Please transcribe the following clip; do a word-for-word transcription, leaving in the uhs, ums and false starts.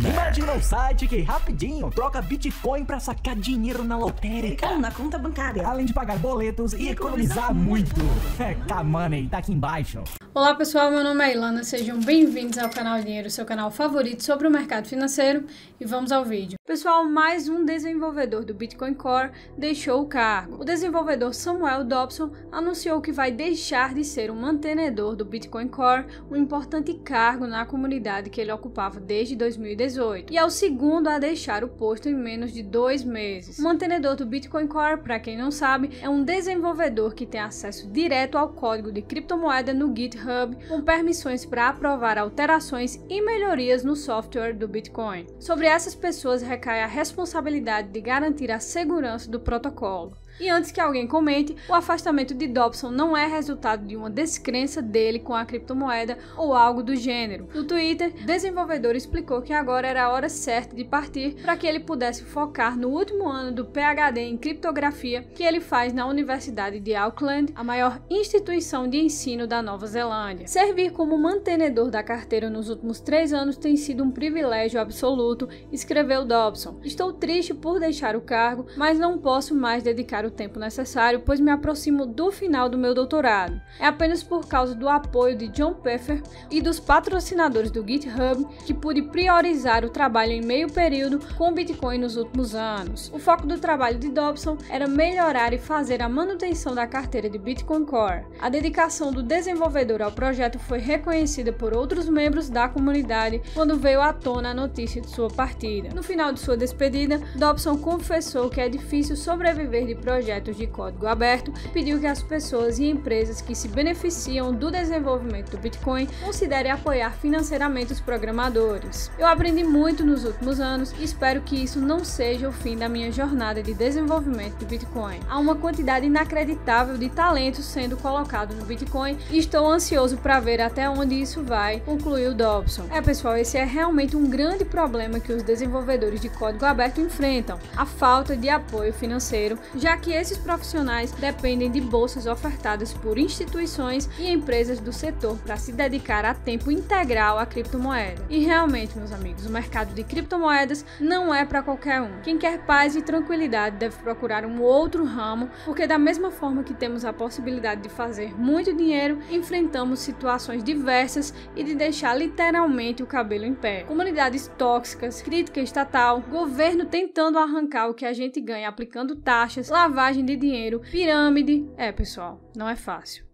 Imagina um site que rapidinho troca Bitcoin pra sacar dinheiro na lotérica ou na conta bancária, além de pagar boletos e, e economizar, economizar muito. É, K-Money tá aqui embaixo. Olá pessoal, meu nome é Ilana, sejam bem-vindos ao canal Dinheiro, seu canal favorito sobre o mercado financeiro, e vamos ao vídeo. Pessoal, mais um desenvolvedor do Bitcoin Core deixou o cargo. O desenvolvedor Samuel Dobson anunciou que vai deixar de ser um mantenedor do Bitcoin Core, um importante cargo na comunidade que ele ocupava desde dois mil e dezoito, e é o segundo a deixar o posto em menos de dois meses. O mantenedor do Bitcoin Core, para quem não sabe, é um desenvolvedor que tem acesso direto ao código de criptomoeda no GitHub, com permissões para aprovar alterações e melhorias no software do Bitcoin. Sobre essas pessoas recai a responsabilidade de garantir a segurança do protocolo. E antes que alguém comente, o afastamento de Dobson não é resultado de uma descrença dele com a criptomoeda ou algo do gênero. No Twitter, o desenvolvedor explicou que agora era a hora certa de partir para que ele pudesse focar no último ano do PhD em criptografia que ele faz na Universidade de Auckland, a maior instituição de ensino da Nova Zelândia. Servir como mantenedor da carteira nos últimos três anos tem sido um privilégio absoluto, escreveu Dobson. Estou triste por deixar o cargo, mas não posso mais dedicar o o tempo necessário, pois me aproximo do final do meu doutorado. É apenas por causa do apoio de John Pfeiffer e dos patrocinadores do GitHub que pude priorizar o trabalho em meio período com Bitcoin nos últimos anos. O foco do trabalho de Dobson era melhorar e fazer a manutenção da carteira de Bitcoin Core. A dedicação do desenvolvedor ao projeto foi reconhecida por outros membros da comunidade quando veio à tona a notícia de sua partida. No final de sua despedida, Dobson confessou que é difícil sobreviver de projetos projetos de código aberto, pediu que as pessoas e empresas que se beneficiam do desenvolvimento do Bitcoin considerem apoiar financeiramente os programadores. Eu aprendi muito nos últimos anos e espero que isso não seja o fim da minha jornada de desenvolvimento do Bitcoin. Há uma quantidade inacreditável de talentos sendo colocado no Bitcoin e estou ansioso para ver até onde isso vai, concluiu Dobson. É pessoal, esse é realmente um grande problema que os desenvolvedores de código aberto enfrentam, a falta de apoio financeiro, já que esses profissionais dependem de bolsas ofertadas por instituições e empresas do setor para se dedicar a tempo integral à criptomoeda. E realmente, meus amigos, o mercado de criptomoedas não é para qualquer um. Quem quer paz e tranquilidade deve procurar um outro ramo, porque da mesma forma que temos a possibilidade de fazer muito dinheiro, enfrentamos situações diversas e de deixar literalmente o cabelo em pé. Comunidades tóxicas, crítica estatal, governo tentando arrancar o que a gente ganha aplicando taxas, lavagem de dinheiro, pirâmide. É pessoal, não é fácil.